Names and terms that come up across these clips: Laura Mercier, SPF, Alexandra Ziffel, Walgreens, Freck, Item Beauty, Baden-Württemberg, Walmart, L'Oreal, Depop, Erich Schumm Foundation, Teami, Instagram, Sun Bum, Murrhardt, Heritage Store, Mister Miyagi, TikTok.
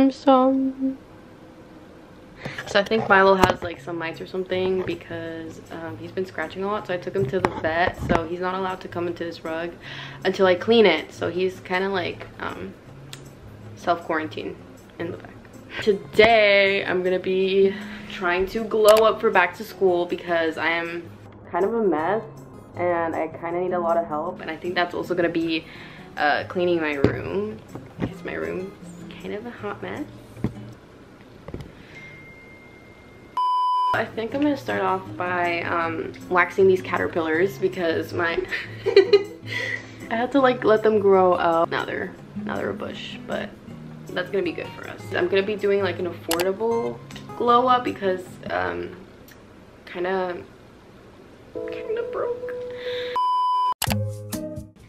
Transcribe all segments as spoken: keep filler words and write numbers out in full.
I'm sorry. So I think Milo has like some mites or something because um, he's been scratching a lot. So I took him to the vet. So he's not allowed to come into this rug until I clean it. So he's kind of like um, self-quarantined in the back. Today I'm going to be trying to glow up for back to school because I am kind of a mess. And I kind of need a lot of help. And I think that's also going to be uh, cleaning my room. Because my room's kind of a hot mess. I think I'm gonna start off by um, waxing these caterpillars because my I had to like let them grow up. Now they're now they're a bush, but that's gonna be good for us. I'm gonna be doing like an affordable glow up because um, kind of kind of broke.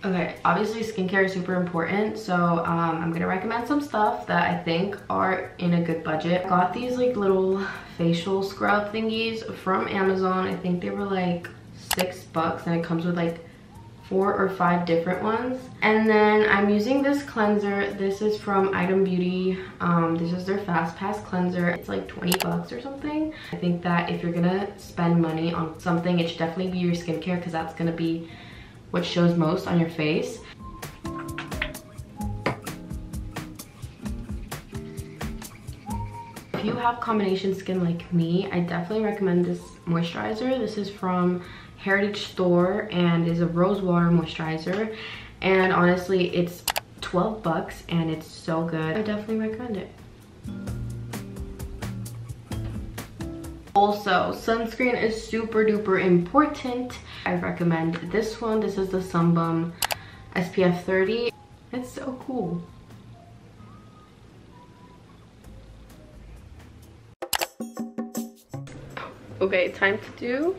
Okay, obviously skincare is super important, so um, I'm gonna recommend some stuff that I think are in a good budget. I got these like little facial scrub thingies from Amazon. I think they were like six bucks and it comes with like four or five different ones. And then I'm using this cleanser. This is from Item Beauty. Um, this is their Fast Pass cleanser. It's like twenty bucks or something. I think that if you're gonna spend money on something, it should definitely be your skincare because that's gonna be what shows most on your face. If you have combination skin like me, I definitely recommend this moisturizer. This is from Heritage Store and is a rose water moisturizer. And honestly, it's twelve bucks and it's so good. I definitely recommend it. Also, sunscreen is super duper important. I recommend this one. This is the Sun Bum S P F thirty. It's so cool. Okay, time to do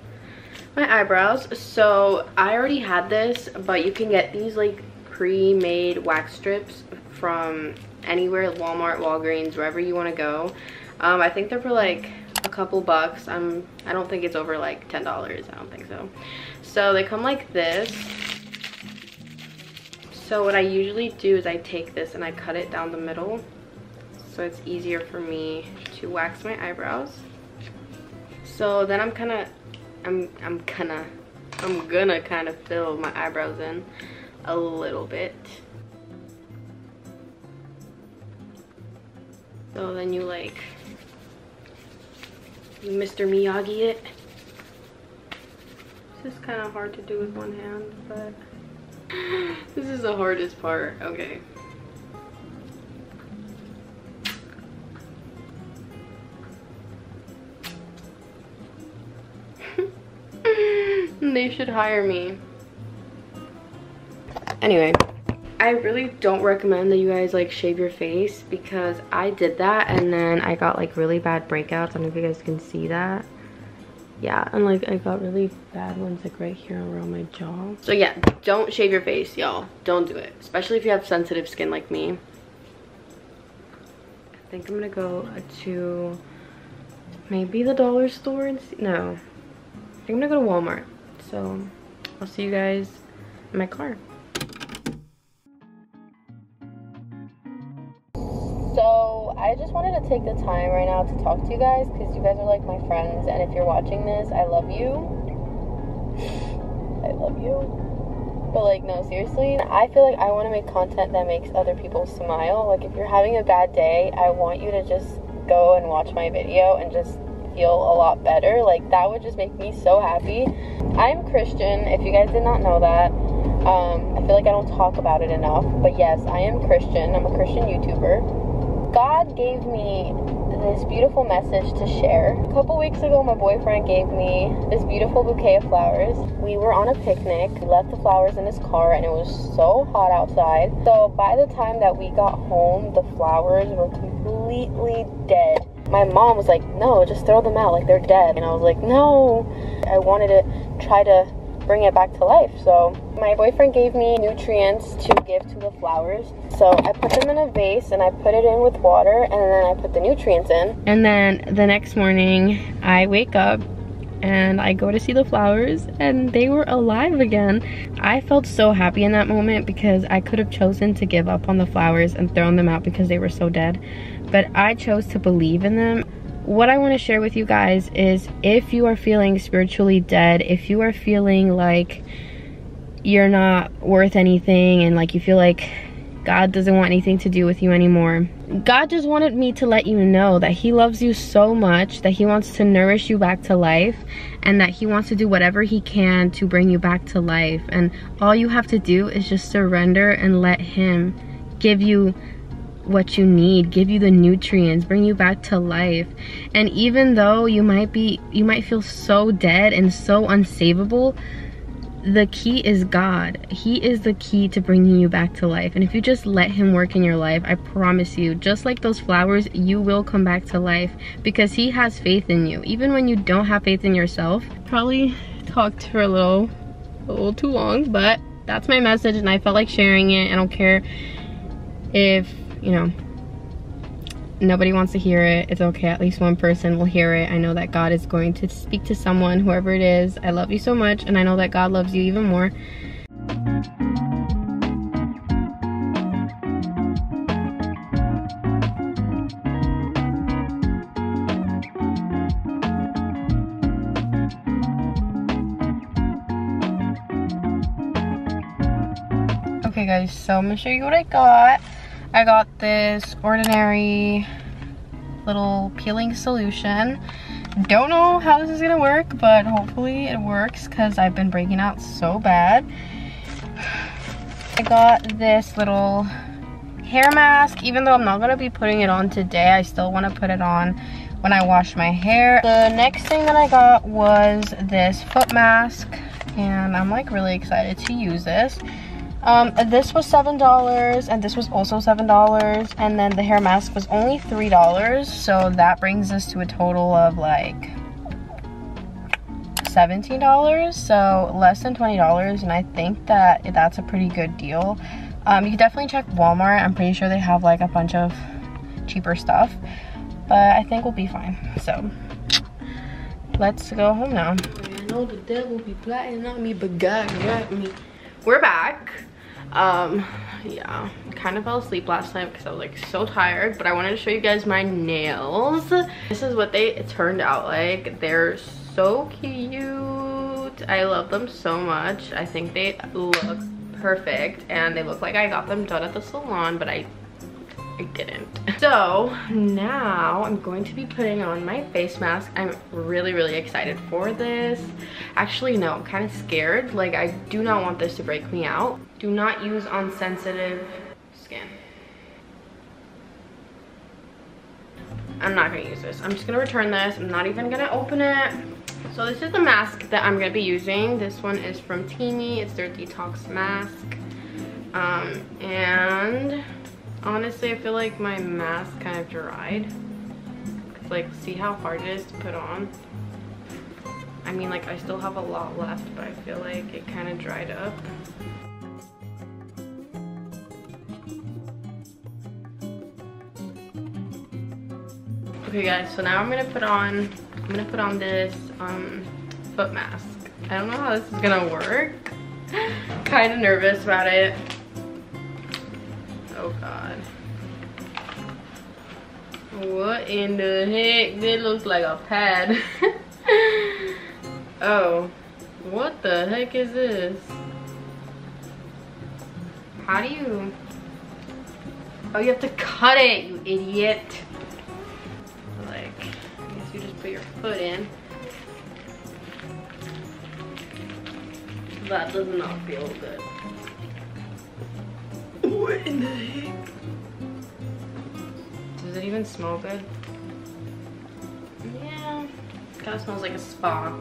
my eyebrows. So I already had this, but you can get these like pre-made wax strips from anywhere, Walmart, Walgreens, wherever you want to go. Um, I think they're for like a couple bucks. I'm I don't think it's over like ten dollars. I don't think so. So they come like this. So what I usually do is I take this and I cut it down the middle so it's easier for me to wax my eyebrows. So then I'm kinda I'm I'm kinda I'm gonna kind of fill my eyebrows in a little bit. So then you like Mister Miyagi it. This is kind of hard to do with one hand, but this is the hardest part. Okay. They should hire me. Anyway, I really don't recommend that you guys like shave your face because I did that and then I got like really bad breakouts. I don't know if you guys can see that. Yeah, and like I got really bad ones like right here around my jaw. So yeah, don't shave your face, y'all. Don't do it. Especially if you have sensitive skin like me. I think I'm gonna go to maybe the dollar store and see. No. I think I'm gonna go to Walmart. So I'll see you guys in my car. So I just wanted to take the time right now to talk to you guys because you guys are like my friends, and if you're watching this, I love you. I love you. But like, no, seriously, I feel like I want to make content that makes other people smile. Like if you're having a bad day, I want you to just go and watch my video and just feel a lot better. Like that would just make me so happy. I'm Christian, if you guys did not know that. Um, I feel like I don't talk about it enough, but yes, I am Christian. I'm a Christian YouTuber. God gave me this beautiful message to share. A couple weeks ago, my boyfriend gave me this beautiful bouquet of flowers. We were on a picnic, we left the flowers in his car, and it was so hot outside. So by the time that we got home, the flowers were completely dead. My mom was like, no, just throw them out, like they're dead. And I was like, no. I wanted to try to bring it back to life. So my boyfriend gave me nutrients to give to the flowers. So I put them in a vase and I put it in with water and then I put the nutrients in. And then the next morning I wake up and I go to see the flowers and they were alive again. I felt so happy in that moment because I could have chosen to give up on the flowers and thrown them out because they were so dead. but I chose to believe in them. What I want to share with you guys is, if you are feeling spiritually dead, if you are feeling like you're not worth anything and like you feel like God doesn't want anything to do with you anymore, God just wanted me to let you know that He loves you so much, that He wants to nourish you back to life, and that He wants to do whatever He can to bring you back to life. And all you have to do is just surrender and let Him give you what you need, give you the nutrients, bring you back to life. And even though you might be, you might feel so dead and so unsavable, the key is God. He is the key to bringing you back to life. And if you just let Him work in your life, I promise you, just like those flowers, you will come back to life, because He has faith in you. Even when you don't have faith in yourself. Probably talked for a little, a little too long, but that's my message and I felt like sharing it. I don't care if, you know, nobody wants to hear it. It's okay, at least one person will hear it. I know that God is going to speak to someone, whoever it is. I love you so much, and I know that God loves you even more. Okay guys, so I'm gonna show you what I got. I got this ordinary little peeling solution. Don't know how this is gonna work, but hopefully it works, because I've been breaking out so bad. I got this little hair mask. Even though I'm not gonna be putting it on today, I still wanna put it on when I wash my hair. The next thing that I got was this foot mask, and I'm like really excited to use this. Um, this was seven dollars, and this was also seven dollars, and then the hair mask was only three dollars, so that brings us to a total of like seventeen dollars, so less than twenty dollars, and I think that that's a pretty good deal. Um, you can definitely check Walmart. I'm pretty sure they have like a bunch of cheaper stuff, but I think we'll be fine. So let's go home now. I know the devil be plotting on me, but God got me. We're back. Um yeah, kind of fell asleep last night because I was like so tired, but I wanted to show you guys my nails. This is what they turned out like. They're so cute. I love them so much. I think they look perfect, and they look like I got them done at the salon, but i i didn't. So now I'm going to be putting on my face mask. I'm really really excited for this. Actually no, I'm kind of scared. Like, I do not want this to break me out. Do not use on sensitive skin. I'm not gonna use this. I'm just gonna return this. I'm not even gonna open it. So this is the mask that I'm gonna be using. This one is from Teami. It's their detox mask. Um and honestly, I feel like my mask kind of dried. Like, see how hard it is to put on? I mean, like, I still have a lot left, but I feel like it kind of dried up. Okay guys, so now I'm gonna put on, I'm gonna put on this um, foot mask. I don't know how this is gonna work. Kind of nervous about it. Oh God. What in the heck? That looks like a pad. Oh, what the heck is this? How do you? Oh, you have to cut it, you idiot. Like, I guess you just put your foot in. That does not feel good. What in the heck? Does it even smell good? Yeah, it kind of smells like a spa.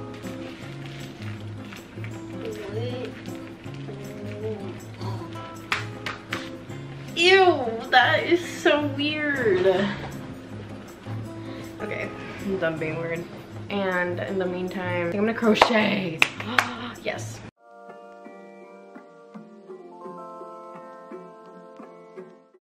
Ew, that is so weird. Okay, I'm done being weird. And in the meantime, I think I'm gonna crochet. Yes.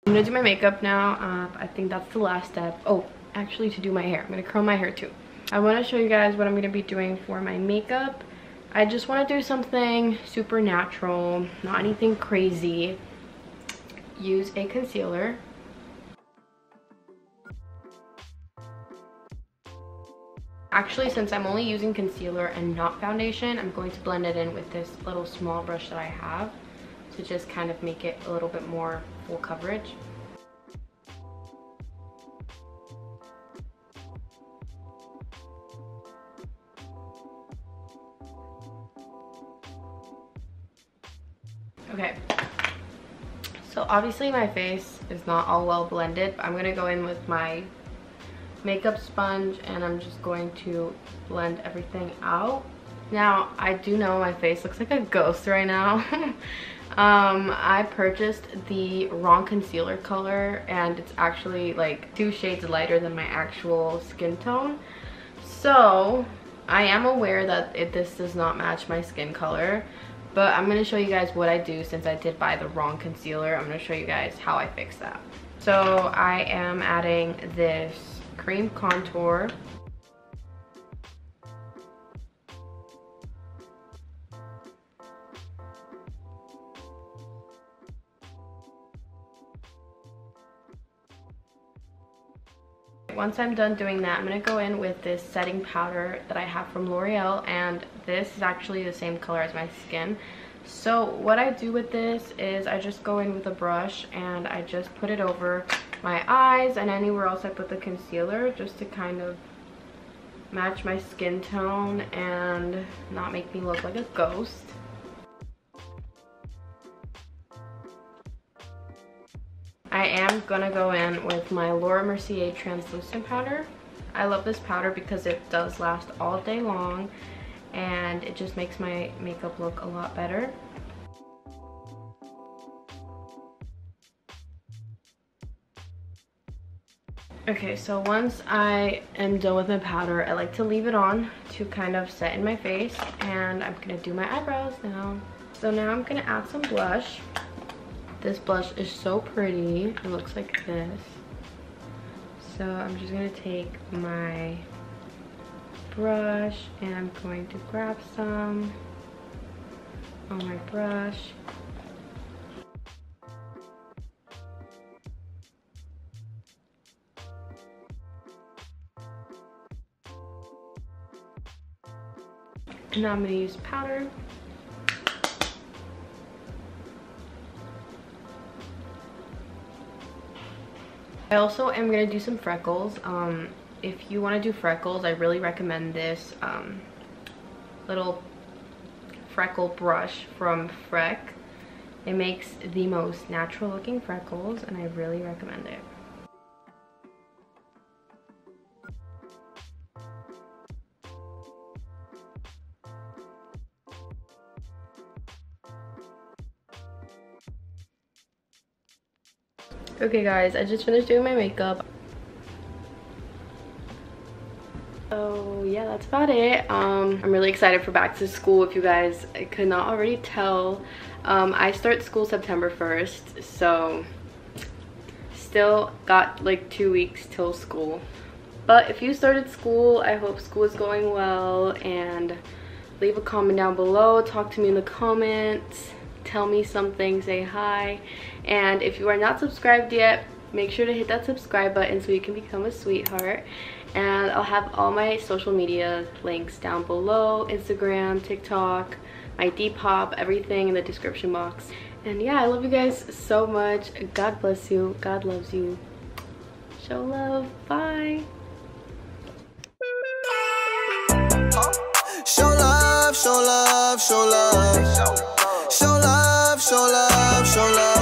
I'm gonna do my makeup now. uh, I think that's the last step. Oh, actually, to do my hair, I'm gonna curl my hair too. I want to show you guys what I'm gonna be doing for my makeup. I just want to do something super natural, not anything crazy. Use a concealer. Actually, since I'm only using concealer and not foundation, I'm going to blend it in with this little small brush that I have to just kind of make it a little bit more full coverage. Okay, so obviously my face is not all well blended, but I'm gonna go in with my makeup sponge and I'm just going to blend everything out. Now, I do know my face looks like a ghost right now. um, I purchased the wrong concealer color and it's actually like two shades lighter than my actual skin tone. So I am aware that it, this does not match my skin color, but I'm going to show you guys what I do since I did buy the wrong concealer. I'm going to show you guys how I fix that. So I am adding this cream contour. Once I'm done doing that, I'm going to go in with this setting powder that I have from L'Oreal, and this is actually the same color as my skin. So what I do with this is I just go in with a brush and I just put it over my eyes and anywhere else I put the concealer, just to kind of match my skin tone and not make me look like a ghost. I am gonna go in with my Laura Mercier translucent powder. I love this powder because it does last all day long and it just makes my makeup look a lot better. Okay, so once I am done with my powder, I like to leave it on to kind of set in my face, and I'm gonna do my eyebrows now. So now I'm gonna add some blush. This blush is so pretty. It looks like this. So I'm just gonna take my brush and I'm going to grab some on my brush. And now I'm going to use powder. I also am going to do some freckles. Um, if you want to do freckles, I really recommend this um, little freckle brush from Freck. It makes the most natural looking freckles and I really recommend it. Okay guys, I just finished doing my makeup. So yeah, that's about it. Um, I'm really excited for back to school, if you guys could not already tell. Um, I start school September first, so still got like two weeks till school. But if you started school, I hope school is going well, and leave a comment down below, talk to me in the comments. Tell me something, say hi, and if you are not subscribed yet, make sure to hit that subscribe button so you can become a sweetheart. And I'll have all my social media links down below, Instagram, TikTok, my Depop, everything in the description box. And yeah, I love you guys so much. God bless you. God loves you. Show love. Bye. Show love, show love, show love. Show love, show love, show love.